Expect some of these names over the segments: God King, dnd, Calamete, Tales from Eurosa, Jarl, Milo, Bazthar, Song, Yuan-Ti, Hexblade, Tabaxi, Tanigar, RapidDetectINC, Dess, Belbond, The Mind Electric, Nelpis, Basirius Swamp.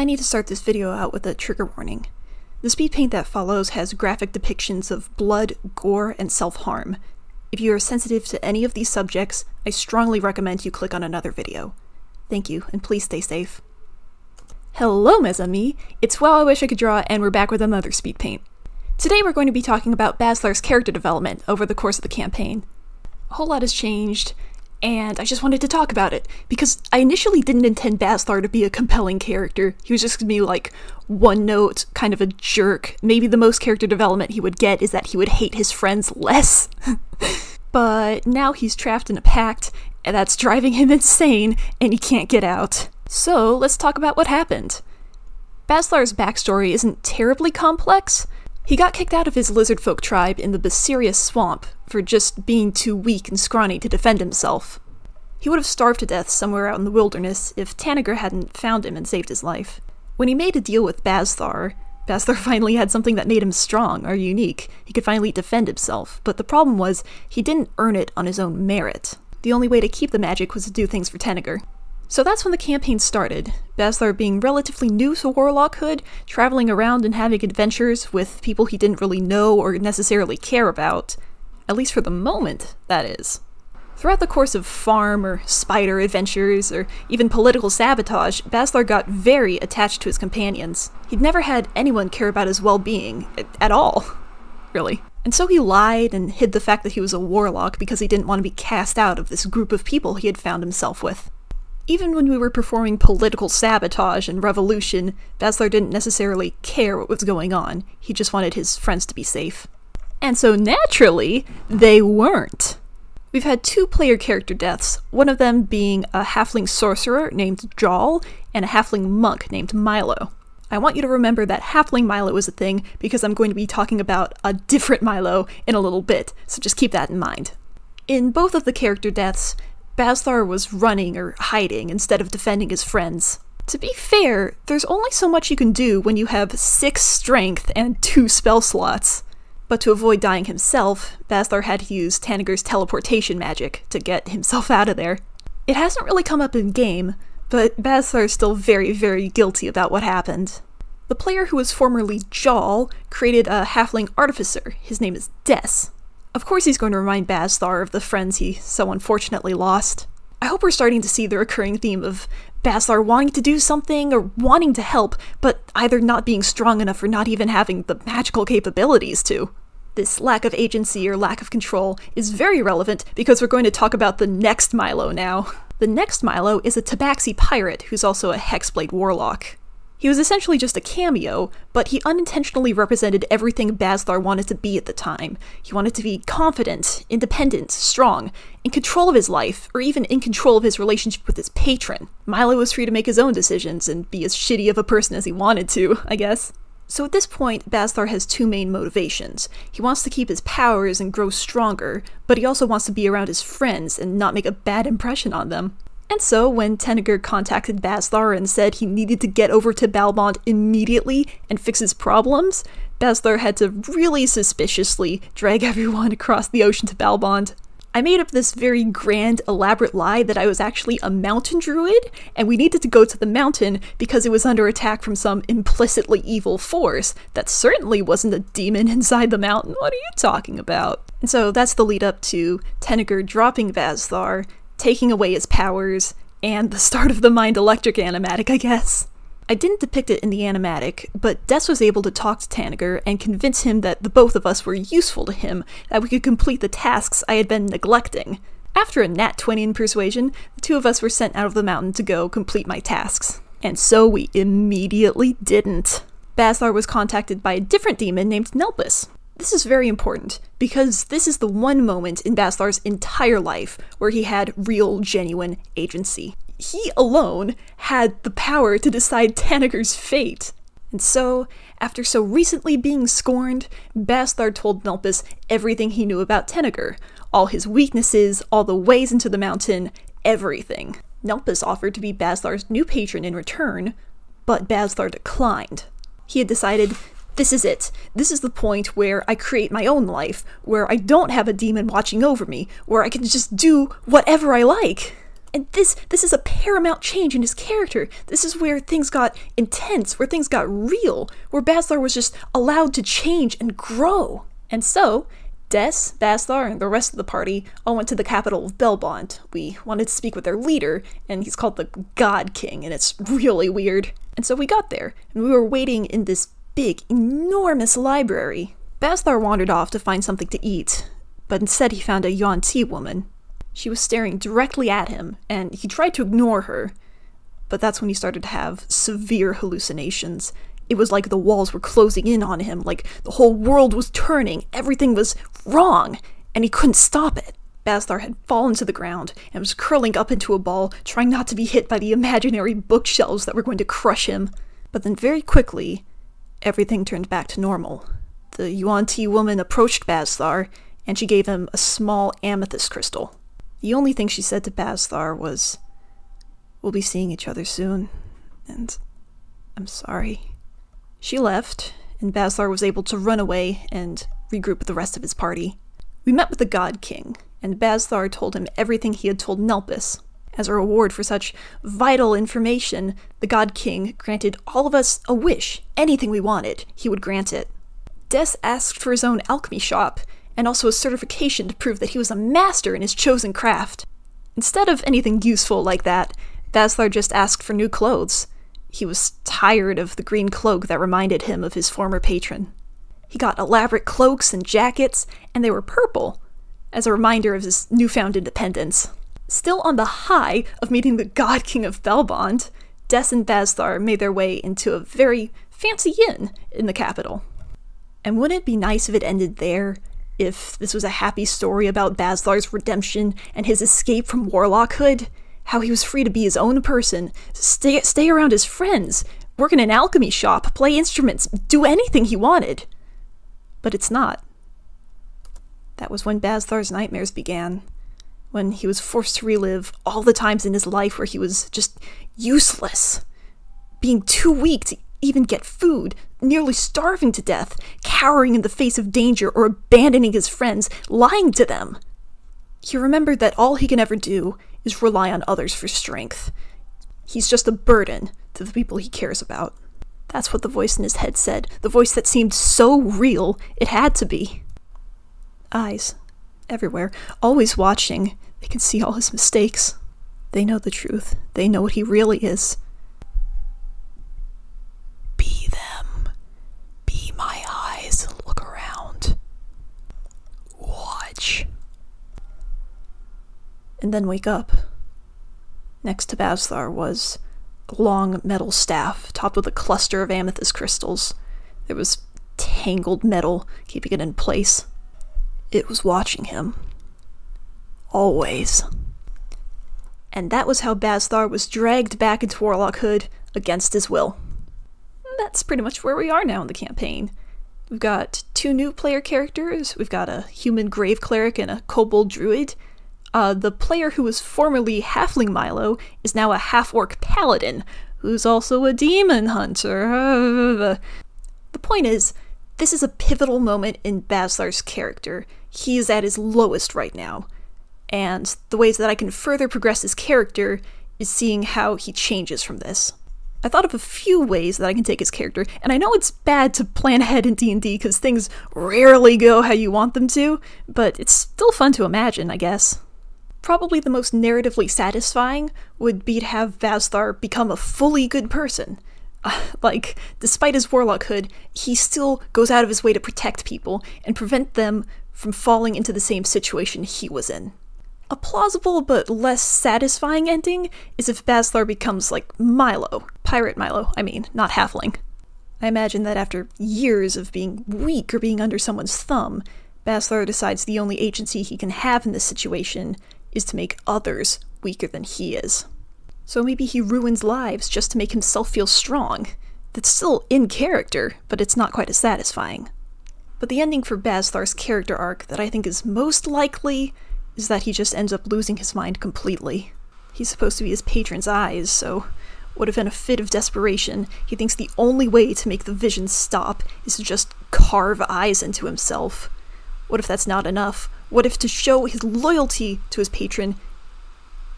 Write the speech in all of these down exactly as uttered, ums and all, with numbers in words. I need to start this video out with a trigger warning. The speed paint that follows has graphic depictions of blood, gore, and self-harm. If you are sensitive to any of these subjects, I strongly recommend you click on another video. Thank you, and please stay safe. Hello, mes amis! It's Wow I Wish I Could Draw, and we're back with another speed paint. Today we're going to be talking about Bazthar's character development over the course of the campaign. A whole lot has changed, and I just wanted to talk about it, because I initially didn't intend Bazthar to be a compelling character. He was just going to be like, one note, kind of a jerk. Maybe the most character development he would get is that he would hate his friends less. But now he's trapped in a pact, and that's driving him insane, and he can't get out. So let's talk about what happened. Bazthar's backstory isn't terribly complex. He got kicked out of his lizardfolk tribe in the Basirius Swamp for just being too weak and scrawny to defend himself. He would have starved to death somewhere out in the wilderness if Tanigar hadn't found him and saved his life. When he made a deal with Bazthar, Bazthar finally had something that made him strong or unique. He could finally defend himself, but the problem was he didn't earn it on his own merit. The only way to keep the magic was to do things for Tanigar. So that's when the campaign started, Bazthar being relatively new to warlockhood, traveling around and having adventures with people he didn't really know or necessarily care about. At least for the moment, that is. Throughout the course of farm or spider adventures or even political sabotage, Bazthar got very attached to his companions. He'd never had anyone care about his well-being, at all, really. And so he lied and hid the fact that he was a warlock because he didn't want to be cast out of this group of people he had found himself with. Even when we were performing political sabotage and revolution, Bazthar didn't necessarily care what was going on. He just wanted his friends to be safe. And so naturally, they weren't. We've had two player character deaths, one of them being a halfling sorcerer named Jarl and a halfling monk named Milo. I want you to remember that halfling Milo is a thing because I'm going to be talking about a different Milo in a little bit, so just keep that in mind. In both of the character deaths, Bazthar was running or hiding instead of defending his friends. To be fair, there's only so much you can do when you have six strength and two spell slots. But to avoid dying himself, Bazthar had to use Tanigar's teleportation magic to get himself out of there. It hasn't really come up in game, but Bazthar is still very, very guilty about what happened. The player who was formerly Jarl created a halfling artificer. His name is Dess. Of course he's going to remind Bazthar of the friends he so unfortunately lost. I hope we're starting to see the recurring theme of Bazthar wanting to do something or wanting to help, but either not being strong enough or not even having the magical capabilities to. This lack of agency or lack of control is very relevant because we're going to talk about the next Milo now. The next Milo is a Tabaxi pirate who's also a Hexblade warlock. He was essentially just a cameo, but he unintentionally represented everything Bazthar wanted to be at the time. He wanted to be confident, independent, strong, in control of his life, or even in control of his relationship with his patron. Milo was free to make his own decisions and be as shitty of a person as he wanted to, I guess. So at this point, Bazthar has two main motivations. He wants to keep his powers and grow stronger, but he also wants to be around his friends and not make a bad impression on them. And so, when Tanigar contacted Bazthar and said he needed to get over to Belbond immediately and fix his problems, Bazthar had to really suspiciously drag everyone across the ocean to Belbond. I made up this very grand, elaborate lie that I was actually a mountain druid, and we needed to go to the mountain because it was under attack from some implicitly evil force that certainly wasn't a demon inside the mountain. What are you talking about? And so that's the lead up to Tanigar dropping Bazthar, taking away his powers, and the start of the Mind Electric animatic, I guess. I didn't depict it in the animatic, but Dess was able to talk to Tanigar and convince him that the both of us were useful to him, that we could complete the tasks I had been neglecting. After a nat twenty in persuasion, the two of us were sent out of the mountain to go complete my tasks. And so we immediately didn't. Bazthar was contacted by a different demon named Nelpis. This is very important, because this is the one moment in Bazthar's entire life where he had real, genuine agency. He alone had the power to decide Tanigar's fate. And so, after so recently being scorned, Bazthar told Nelpis everything he knew about Tanigar. All his weaknesses, all the ways into the mountain, everything. Nelpis offered to be Bazthar's new patron in return, but Bazthar declined. He had decided, this is it. This is the point where I create my own life, where I don't have a demon watching over me, where I can just do whatever I like. And this this is a paramount change in his character. This is where things got intense, where things got real, where Bazthar was just allowed to change and grow. And so, Dess, Bazthar, and the rest of the party all went to the capital of Belbond. We wanted to speak with their leader, and he's called the God King, and it's really weird. And so we got there, and we were waiting in this big, enormous library. Bazthar wandered off to find something to eat, but instead he found a Yuan-Ti woman. She was staring directly at him, and he tried to ignore her, but that's when he started to have severe hallucinations. It was like the walls were closing in on him, like the whole world was turning, everything was wrong, and he couldn't stop it. Bazthar had fallen to the ground and was curling up into a ball, trying not to be hit by the imaginary bookshelves that were going to crush him. But then very quickly, everything turned back to normal. The Yuan-Ti woman approached Bazthar, and she gave him a small amethyst crystal. The only thing she said to Bazthar was, "We'll be seeing each other soon, and I'm sorry." She left, and Bazthar was able to run away and regroup with the rest of his party. We met with the God King, and Bazthar told him everything he had told Nelpis. As a reward for such vital information, the God King granted all of us a wish. Anything we wanted, he would grant it. Dess asked for his own alchemy shop, and also a certification to prove that he was a master in his chosen craft. Instead of anything useful like that, Bazthar just asked for new clothes. He was tired of the green cloak that reminded him of his former patron. He got elaborate cloaks and jackets, and they were purple, as a reminder of his newfound independence. Still on the high of meeting the God King of Belbond, Dess and Bazthar made their way into a very fancy inn in the capital. And wouldn't it be nice if it ended there? If this was a happy story about Bazthar's redemption and his escape from warlockhood, how he was free to be his own person, stay, stay around his friends, work in an alchemy shop, play instruments, do anything he wanted. But it's not. That was when Bazthar's nightmares began, when he was forced to relive all the times in his life where he was just useless, being too weak to even get food, nearly starving to death, cowering in the face of danger, or abandoning his friends, lying to them. He remembered that all he can ever do is rely on others for strength. He's just a burden to the people he cares about. That's what the voice in his head said, the voice that seemed so real it had to be. Eyes, everywhere, always watching. They can see all his mistakes. They know the truth. They know what he really is. Be them. Be my eyes. Look around. Watch. And then wake up. Next to Bazthar was a long metal staff topped with a cluster of amethyst crystals. There was tangled metal keeping it in place. It was watching him. Always. And that was how Bazthar was dragged back into warlockhood against his will. That's pretty much where we are now in the campaign. We've got two new player characters, we've got a human grave cleric and a kobold druid. Uh, the player who was formerly halfling Milo is now a half-orc paladin, who's also a demon hunter. The point is, this is a pivotal moment in Bazthar's character. He is at his lowest right now, and the ways that I can further progress his character is seeing how he changes from this. I thought of a few ways that I can take his character, and I know it's bad to plan ahead in D and D because things rarely go how you want them to, but it's still fun to imagine, I guess. Probably the most narratively satisfying would be to have Bazthar become a fully good person. Uh, like, despite his warlockhood, he still goes out of his way to protect people and prevent them from falling into the same situation he was in. A plausible but less satisfying ending is if Bazthar becomes like Milo. Pirate Milo, I mean, not halfling. I imagine that after years of being weak or being under someone's thumb, Bazthar decides the only agency he can have in this situation is to make others weaker than he is. So maybe he ruins lives just to make himself feel strong. That's still in character, but it's not quite as satisfying. But the ending for Bazthar's character arc that I think is most likely is that he just ends up losing his mind completely. He's supposed to be his patron's eyes, so what if in a fit of desperation, he thinks the only way to make the vision stop is to just carve eyes into himself? What if that's not enough? What if to show his loyalty to his patron,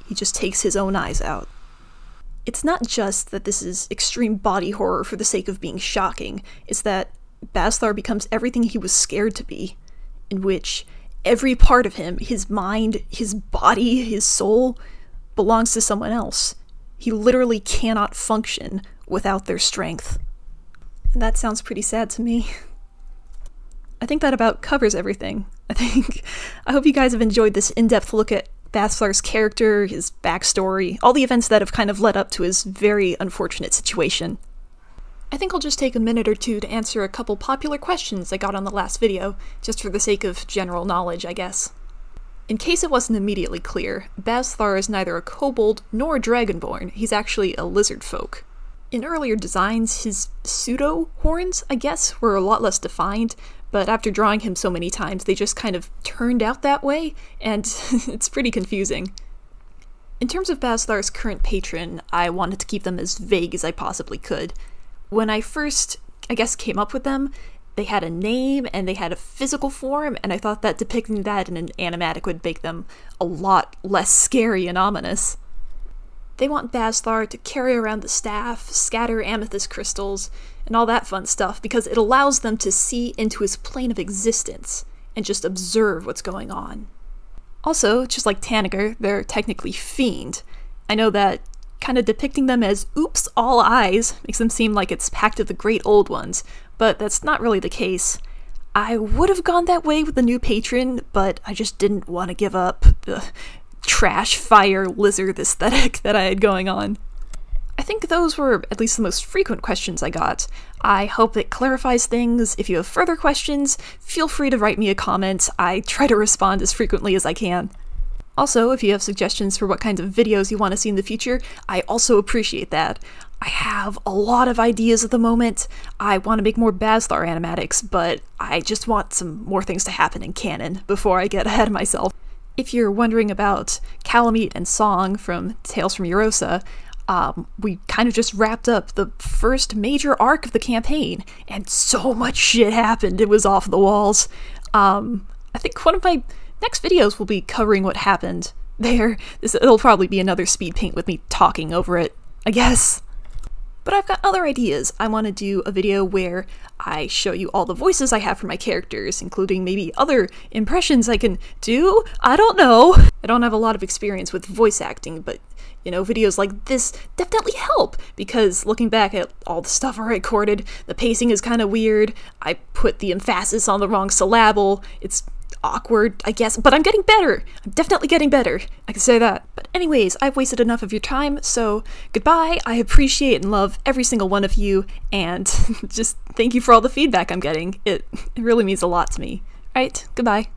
he he just takes his own eyes out. It's not just that this is extreme body horror for the sake of being shocking, it's that Bazthar becomes everything he was scared to be, in which every part of him, his mind, his body, his soul, belongs to someone else. He literally cannot function without their strength. And that sounds pretty sad to me. I think that about covers everything, I think. I hope you guys have enjoyed this in-depth look at Bazthar's character, his backstory, all the events that have kind of led up to his very unfortunate situation. I think I'll just take a minute or two to answer a couple popular questions I got on the last video, just for the sake of general knowledge, I guess. In case it wasn't immediately clear, Bazthar is neither a kobold nor a dragonborn, he's actually a lizard folk. In earlier designs, his pseudo-horns, I guess, were a lot less defined, but after drawing him so many times, they just kind of turned out that way, and it's pretty confusing. In terms of Bazthar's current patron, I wanted to keep them as vague as I possibly could. When I first, I guess, came up with them, they had a name and they had a physical form, and I thought that depicting that in an animatic would make them a lot less scary and ominous. They want Bazthar to carry around the staff, scatter amethyst crystals, and all that fun stuff because it allows them to see into his plane of existence and just observe what's going on. Also, just like Tanigar, they're technically fiend. I know that kind of depicting them as oops all eyes makes them seem like it's Pact of the Great Old Ones, but that's not really the case. I would have gone that way with the new patron, but I just didn't want to give up the trash fire lizard aesthetic that I had going on. I think those were at least the most frequent questions I got. I hope it clarifies things. If you have further questions, feel free to write me a comment. I try to respond as frequently as I can. Also, if you have suggestions for what kinds of videos you want to see in the future, I also appreciate that. I have a lot of ideas at the moment. I want to make more Bazthar animatics, but I just want some more things to happen in canon before I get ahead of myself. If you're wondering about Calamete and Song from Tales from Eurosa, um, we kind of just wrapped up the first major arc of the campaign, and so much shit happened, it was off the walls. Um, I think one of my next videos will be covering what happened there. This, it'll probably be another speed paint with me talking over it, I guess. But I've got other ideas. I want to do a video where I show you all the voices I have for my characters, including maybe other impressions I can do? I don't know! I don't have a lot of experience with voice acting, but, you know, videos like this definitely help, because looking back at all the stuff I recorded, the pacing is kind of weird, I put the emphasis on the wrong syllable, it's awkward, I guess, but I'm getting better! I'm definitely getting better, I can say that. But anyways, I've wasted enough of your time, so goodbye, I appreciate and love every single one of you, and just thank you for all the feedback I'm getting. It, it really means a lot to me. Alright, goodbye.